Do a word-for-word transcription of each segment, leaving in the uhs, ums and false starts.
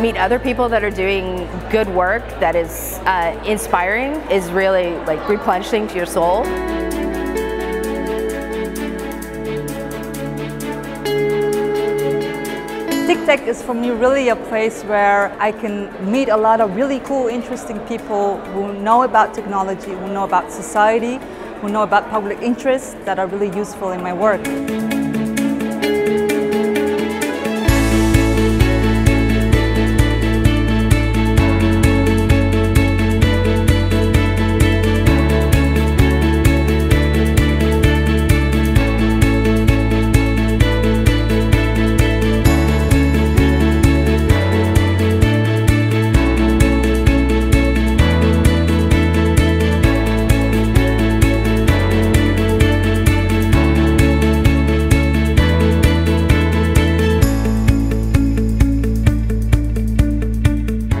meet other people that are doing good work that is uh, inspiring is really like replenishing to your soul. TICTeC is for me really a place where I can meet a lot of really cool, interesting people who know about technology, who know about society, who know about public interests that are really useful in my work.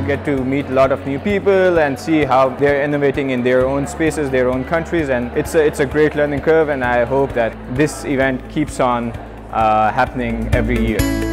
Get to meet a lot of new people and see how they're innovating in their own spaces, their own countries, and it's a, it's a great learning curve, and I hope that this event keeps on uh, happening every year.